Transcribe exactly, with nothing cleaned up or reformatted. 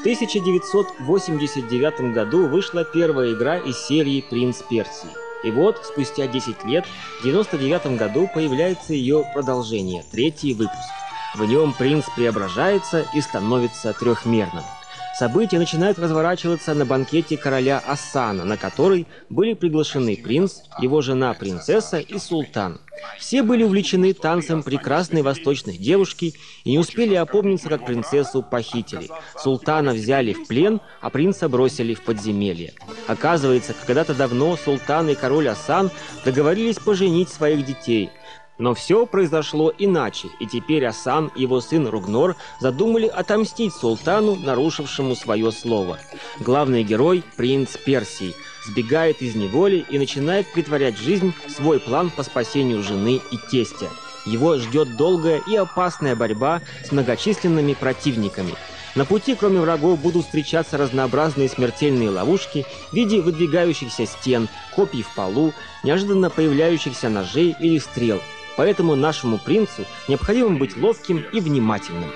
В тысяча девятьсот восемьдесят девятом году вышла первая игра из серии «Принц Персии». И вот, спустя десять лет, в девяносто девятом году появляется ее продолжение, третий выпуск. В нем принц преображается и становится трехмерным. События начинают разворачиваться на банкете короля Ассана, на который были приглашены принц, его жена принцесса и султан. Все были увлечены танцем прекрасной восточной девушки и не успели опомниться, как принцессу похитили. Султана взяли в плен, а принца бросили в подземелье. Оказывается, когда-то давно султан и король Ассан договорились поженить своих детей. Но все произошло иначе, и теперь Ассан и его сын Ругнор задумали отомстить султану, нарушившему свое слово. Главный герой, принц Персии, сбегает из неволи и начинает притворять в жизнь свой план по спасению жены и тестя. Его ждет долгая и опасная борьба с многочисленными противниками. На пути, кроме врагов, будут встречаться разнообразные смертельные ловушки в виде выдвигающихся стен, копий в полу, неожиданно появляющихся ножей или стрел. Поэтому нашему принцу необходимо быть ловким и внимательным.